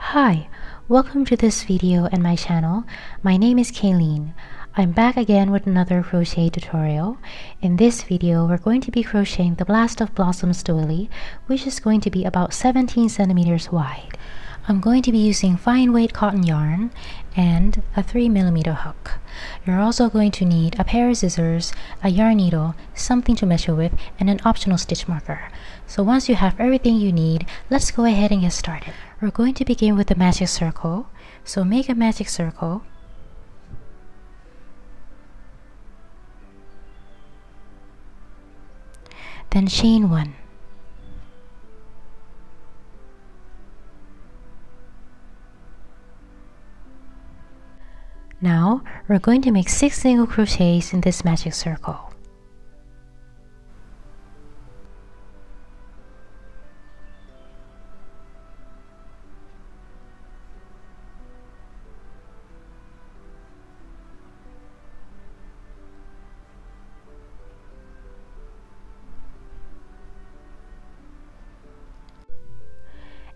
Hi, welcome to this video and my channel. My name is Kayleen. I'm back again with another crochet tutorial. In this video, we're going to be crocheting the Blast of Blossoms Doily, which is going to be about 17 centimeters wide. I'm going to be using fine weight cotton yarn and a 3mm hook. You're also going to need a pair of scissors, a yarn needle, something to measure with, and an optional stitch marker. So once you have everything you need, let's go ahead and get started. We're going to begin with the magic circle. So make a magic circle. Then chain one. Now, we're going to make 6 single crochets in this magic circle.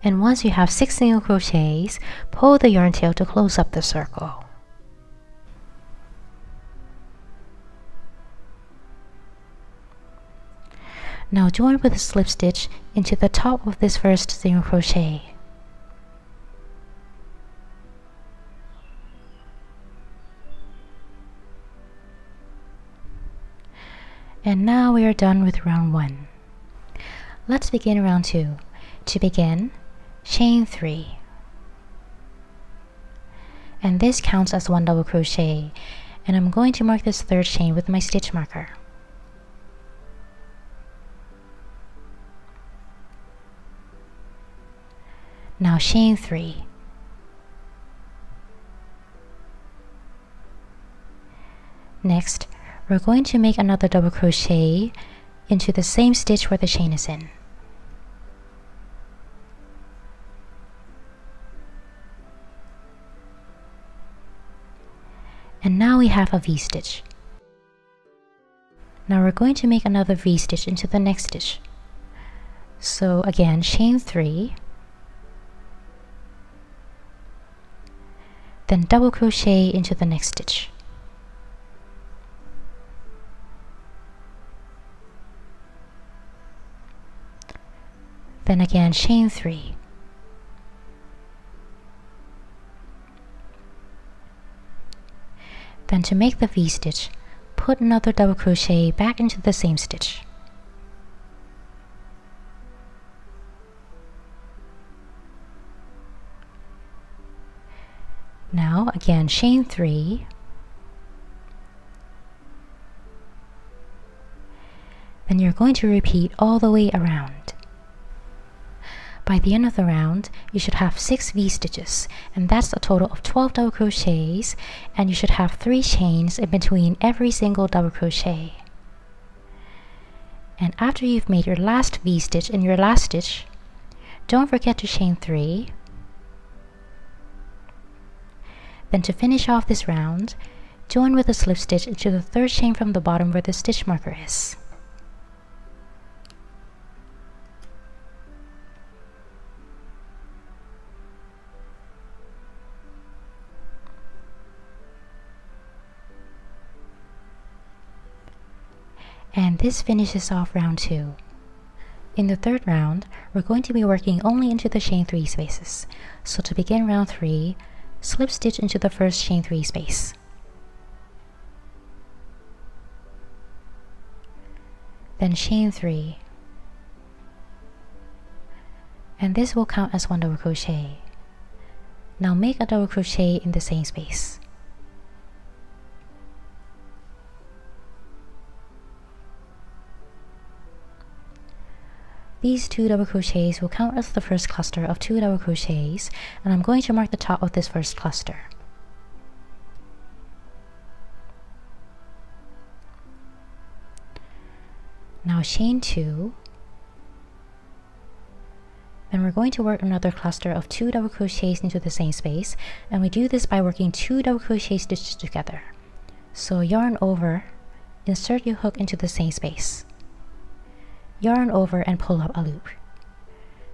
And once you have 6 single crochets, pull the yarn tail to close up the circle. Now join with a slip stitch into the top of this first single crochet. And now we are done with round 1. Let's begin round 2. To begin, chain 3. And this counts as one double crochet. And I'm going to mark this third chain with my stitch marker. Now chain 3 . Next we're going to make another double crochet into the same stitch where the chain is in . And now we have a V-stitch . Now we're going to make another V-stitch into the next stitch . So again, chain 3 . Then double crochet into the next stitch. Then again, chain 3. Then to make the V-stitch, put another double crochet back into the same stitch. Now again, chain 3, then you're going to repeat all the way around. By the end of the round, you should have 6 V-stitches, and that's a total of 12 double crochets, and you should have 3 chains in between every single double crochet. And after you've made your last V-stitch in your last stitch, don't forget to chain 3. Then to finish off this round, join with a slip stitch into the third chain from the bottom where the stitch marker is. And this finishes off round 2. In the third round, we're going to be working only into the chain 3 spaces. So to begin round 3, slip stitch into the first chain 3 space. Then chain 3. And this will count as one double crochet. Now make a double crochet in the same space. These 2 double crochets will count as the first cluster of 2 double crochets, and I'm going to mark the top of this first cluster. Now chain 2, then we're going to work another cluster of 2 double crochets into the same space, and we do this by working 2 double crochet stitches together. So yarn over, insert your hook into the same space. Yarn over and pull up a loop.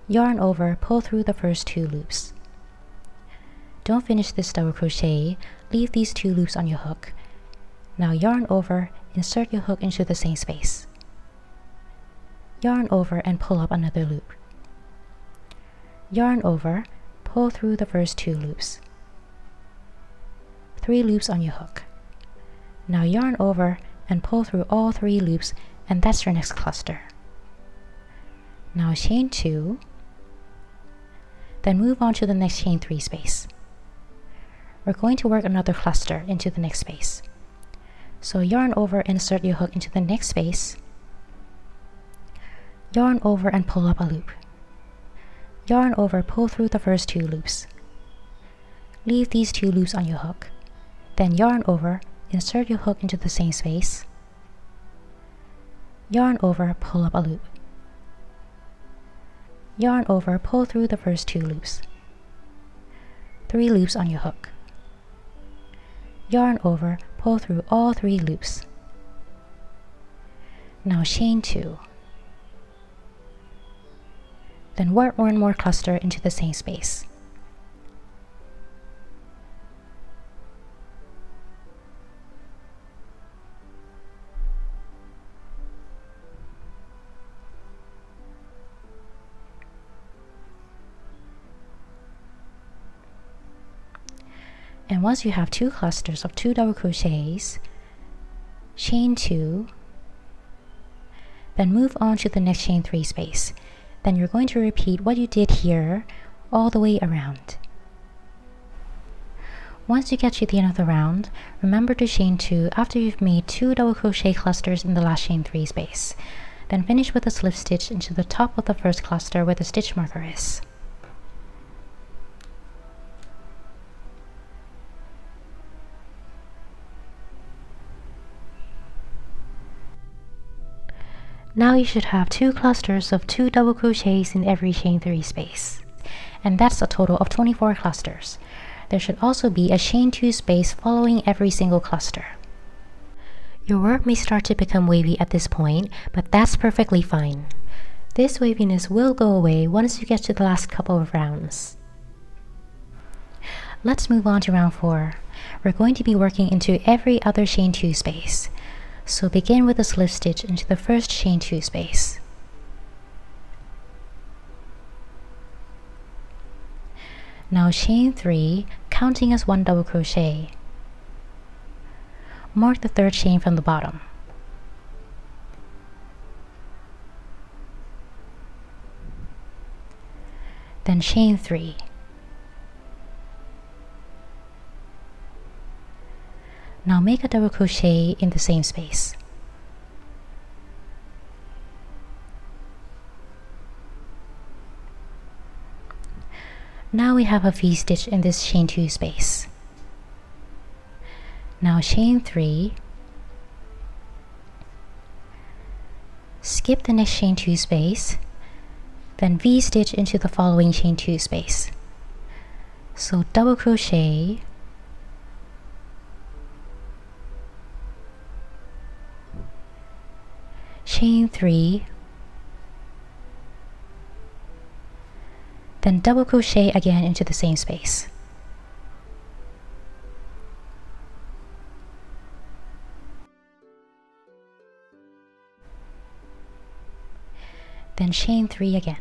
Yarn over, pull through the first 2 loops. Don't finish this double crochet, leave these two loops on your hook. Now yarn over, insert your hook into the same space. Yarn over and pull up another loop. Yarn over, pull through the first two loops. 3 loops on your hook. Now yarn over and pull through all 3 loops, and that's your next cluster. Now chain 2, then move on to the next chain 3 space. We're going to work another cluster into the next space. So yarn over, insert your hook into the next space. Yarn over and pull up a loop. Yarn over, pull through the first 2 loops. Leave these 2 loops on your hook. Then yarn over, insert your hook into the same space. Yarn over, pull up a loop. Yarn over, pull through the first 2 loops. 3 loops on your hook. Yarn over, pull through all 3 loops. Now chain 2. Then work one more cluster into the same space. And once you have 2 clusters of 2 double crochets, chain 2, then move on to the next chain 3 space. Then you're going to repeat what you did here all the way around. Once you get to the end of the round, remember to chain 2 after you've made 2 double crochet clusters in the last chain 3 space. Then finish with a slip stitch into the top of the first cluster where the stitch marker is. Now you should have 2 clusters of 2 double crochets in every chain 3 space. And that's a total of 24 clusters. There should also be a chain 2 space following every single cluster. Your work may start to become wavy at this point, but that's perfectly fine. This waviness will go away once you get to the last couple of rounds. Let's move on to round 4. We're going to be working into every other chain 2 space. So begin with a slip stitch into the first chain 2 space. Now chain 3, counting as 1 double crochet. Mark the 3rd chain from the bottom. Then chain 3. Now make a double crochet in the same space. Now we have a V-stitch in this chain 2 space. Now chain 3. Skip the next chain 2 space, then V-stitch into the following chain 2 space. So double crochet, chain 3, then double crochet again into the same space. Then chain 3 again.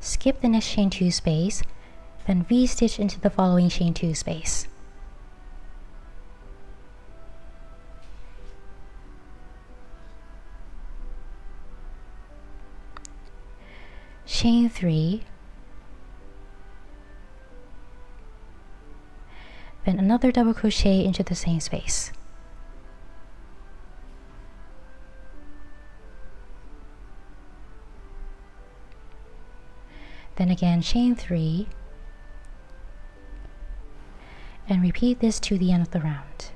Skip the next chain 2 space, then V-stitch into the following chain 2 space. Chain 3, then another double crochet into the same space. Then again chain 3, and repeat this to the end of the round.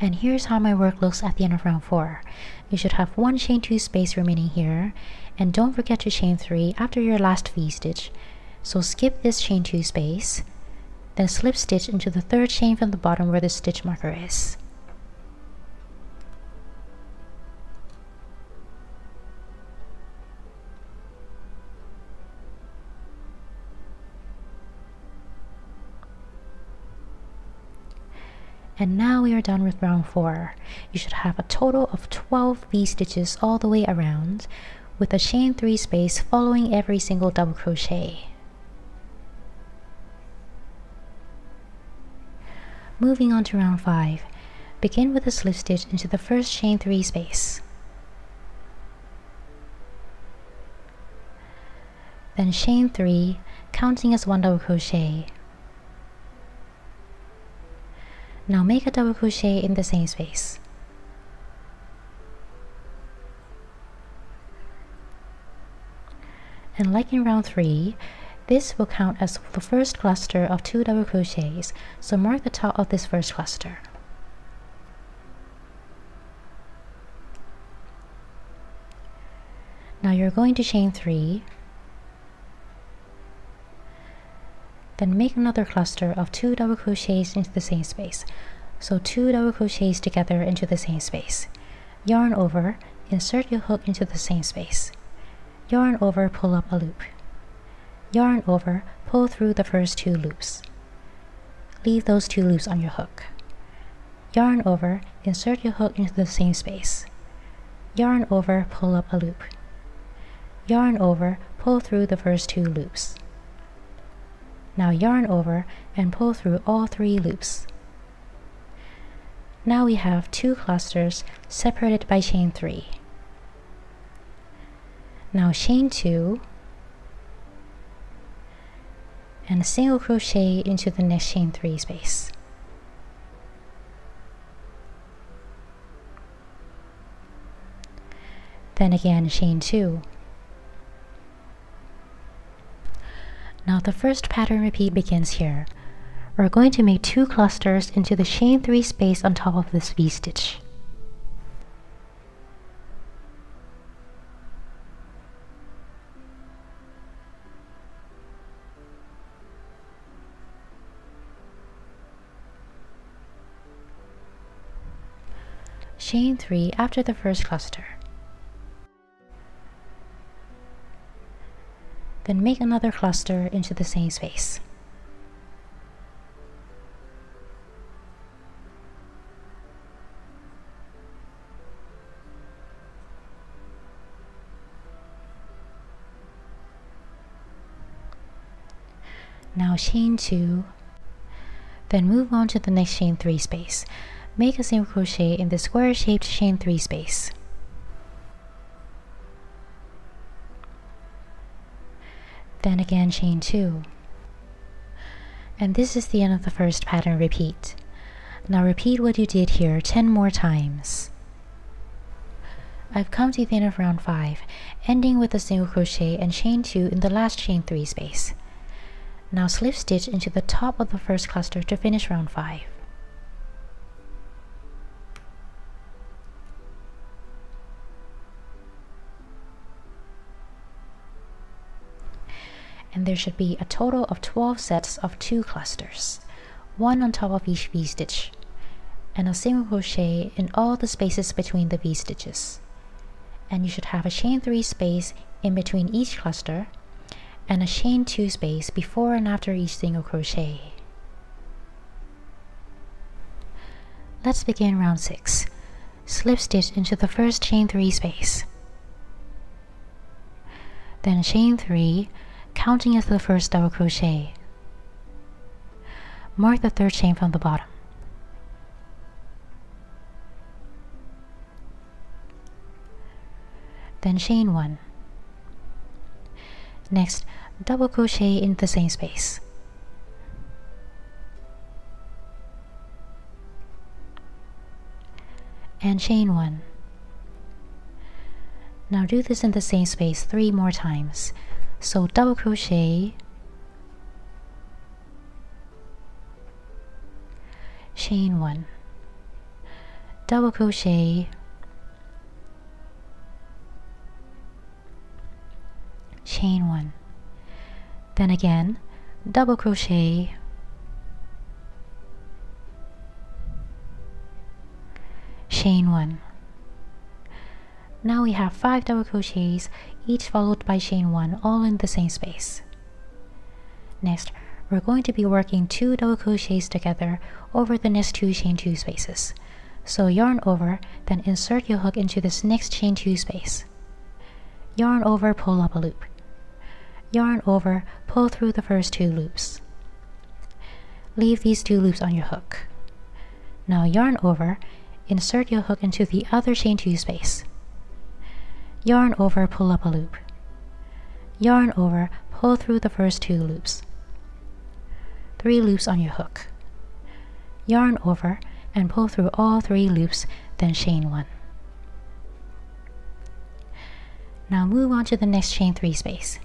And here's how my work looks at the end of round 4. You should have 1 chain 2 space remaining here, and don't forget to chain 3 after your last V-stitch. So skip this chain 2 space, then slip stitch into the 3rd chain from the bottom where the stitch marker is. And now we are done with round 4. You should have a total of 12 V-stitches all the way around, with a chain 3 space following every single double crochet. Moving on to round 5, begin with a slip stitch into the first chain 3 space. Then chain 3, counting as 1 double crochet. Now make a double crochet in the same space. And like in round 3, this will count as the first cluster of 2 double crochets, so mark the top of this first cluster. Now you're going to chain 3, then make another cluster of 2 double crochets into the same space, so 2 double crochets together into the same space. Yarn over, insert your hook into the same space. Yarn over, pull up a loop. Yarn over, pull through the first 2 loops. Leave those 2 loops on your hook. Yarn over, insert your hook into the same space. Yarn over, pull up a loop. Yarn over, pull through the first 2 loops. Now yarn over and pull through all 3 loops. Now we have 2 clusters separated by chain 3. Now chain 2 and a single crochet into the next chain 3 space. Then again chain 2. Now the first pattern repeat begins here. We're going to make 2 clusters into the chain 3 space on top of this V-stitch. Chain 3 after the first cluster. Then make another cluster into the same space. Now chain 2, then move on to the next chain 3 space. Make a single crochet in the square-shaped chain 3 space. Then again chain 2. And this is the end of the first pattern repeat. Now repeat what you did here 10 more times. I've come to the end of round 5, ending with a single crochet and chain 2 in the last chain 3 space. Now slip stitch into the top of the first cluster to finish round 5. And there should be a total of 12 sets of 2 clusters, 1 on top of each V-stitch, and a single crochet in all the spaces between the V-stitches. And you should have a chain 3 space in between each cluster, and a chain 2 space before and after each single crochet. Let's begin round 6. Slip stitch into the first chain 3 space. Then chain 3, counting as the first double crochet. Mark the 3rd chain from the bottom. Then chain 1. Next, double crochet in the same space. And chain 1. Now do this in the same space 3 more times. So double crochet, chain 1, double crochet, chain 1, then again double crochet, chain 1. Now we have 5 double crochets, each followed by chain 1, all in the same space. Next, we're going to be working 2 double crochets together over the next 2 chain 2 spaces. So yarn over, then insert your hook into this next chain 2 space. Yarn over, pull up a loop. Yarn over, pull through the first 2 loops. Leave these 2 loops on your hook. Now yarn over, insert your hook into the other chain 2 space. Yarn over, pull up a loop. Yarn over, pull through the first 2 loops. 3 loops on your hook. Yarn over and pull through all 3 loops, then chain 1. Now move on to the next chain 3 space.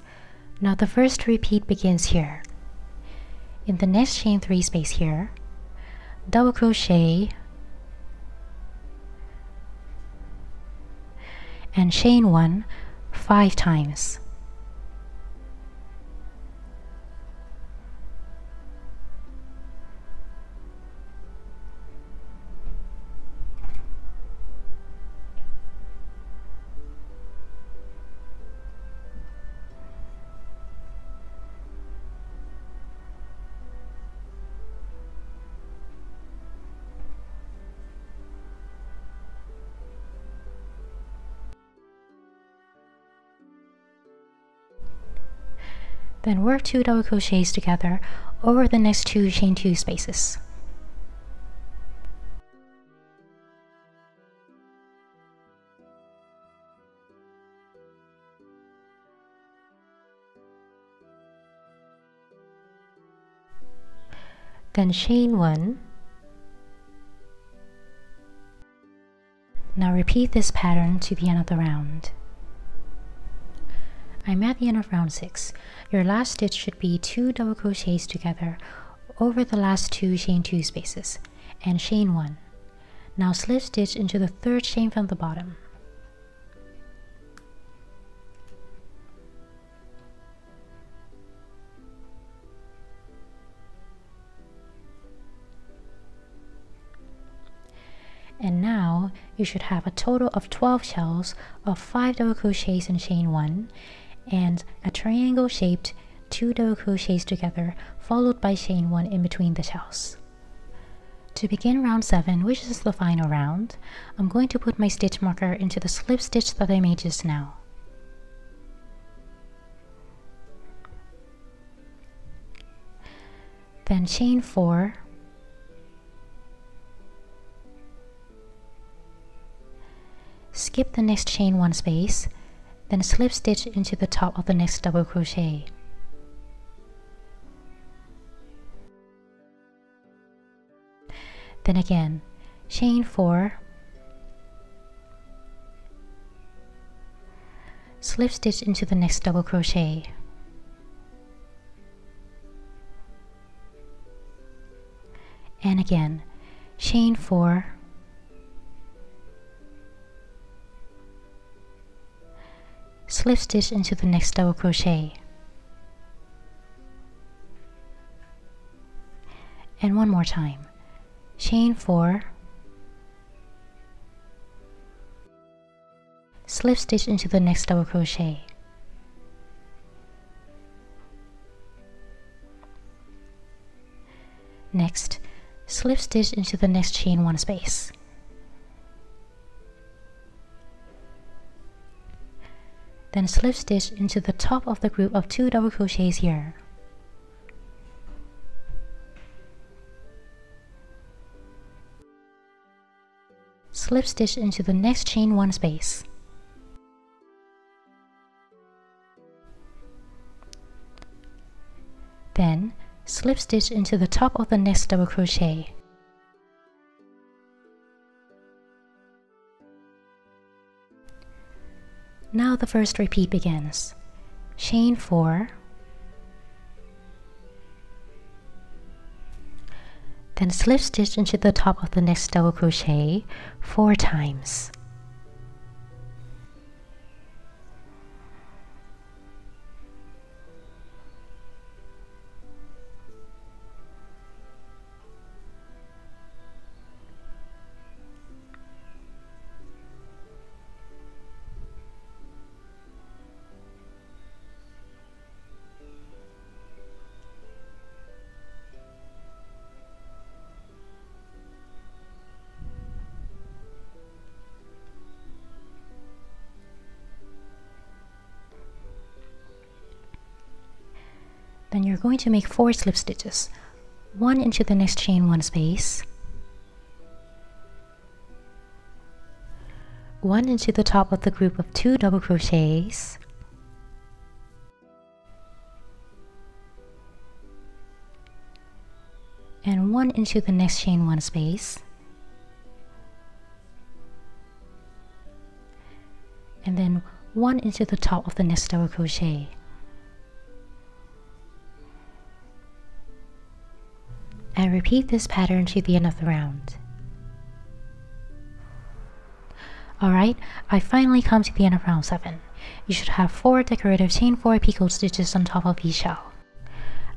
Now the first repeat begins here. In the next chain 3 space here, double crochet and chain 1 5 times. Then work 2 double crochets together over the next 2 chain 2 spaces. Then chain 1. Now repeat this pattern to the end of the round. I'm at the end of round 6. Your last stitch should be 2 double crochets together over the last 2 chain 2 spaces and chain 1. Now slip stitch into the 3rd chain from the bottom. And now you should have a total of 12 shells of 5 double crochets in chain 1 and a triangle shaped 2 double crochets together followed by chain 1 in between the shells. To begin round 7, which is the final round, I'm going to put my stitch marker into the slip stitch that I made just now. Then chain 4 . Skip the next chain 1 space, then slip stitch into the top of the next double crochet. Then again, chain 4, slip stitch into the next double crochet. And again, chain 4, slip stitch into the next double crochet. And one more time. Chain 4. Slip stitch into the next double crochet. Next, slip stitch into the next chain 1 space. Then slip stitch into the top of the group of 2 double crochets here. Slip stitch into the next chain 1 space. Then slip stitch into the top of the next double crochet. Now the first repeat begins. Chain 4, then slip stitch into the top of the next double crochet 4 times. Then you're going to make 4 slip stitches, 1 into the next chain 1 space, 1 into the top of the group of 2 double crochets, 1 into the next chain 1 space, and then 1 into the top of the next double crochet. And repeat this pattern to the end of the round. Alright, I finally come to the end of round 7. You should have 4 decorative chain 4 picot stitches on top of each shell.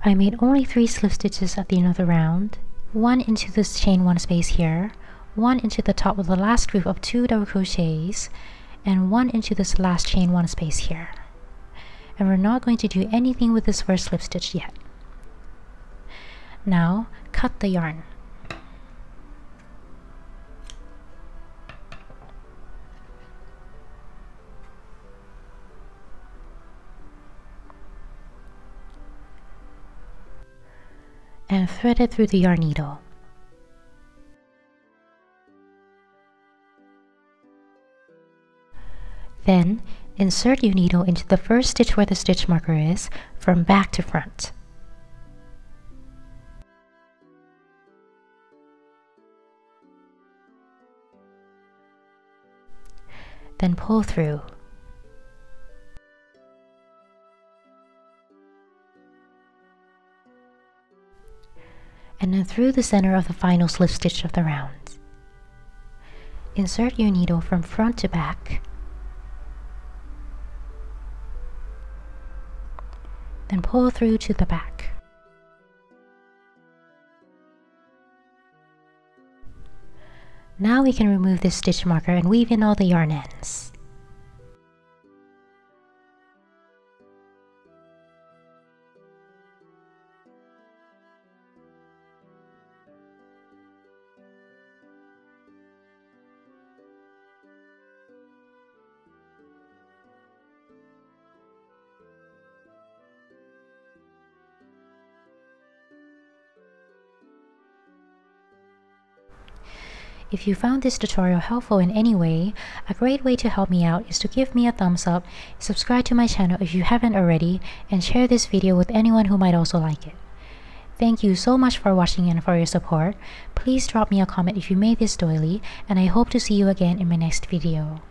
I made only 3 slip stitches at the end of the round. 1 into this chain 1 space here, 1 into the top of the last group of 2 double crochets, and 1 into this last chain 1 space here. And we're not going to do anything with this first slip stitch yet. Now cut the yarn. And thread it through the yarn needle. Then, insert your needle into the first stitch where the stitch marker is, from back to front. Then pull through. And then through the center of the final slip stitch of the round. Insert your needle from front to back. Then pull through to the back. Now we can remove this stitch marker and weave in all the yarn ends. If you found this tutorial helpful in any way, a great way to help me out is to give me a thumbs up, subscribe to my channel if you haven't already, and share this video with anyone who might also like it. Thank you so much for watching and for your support. Please drop me a comment if you made this doily, and I hope to see you again in my next video.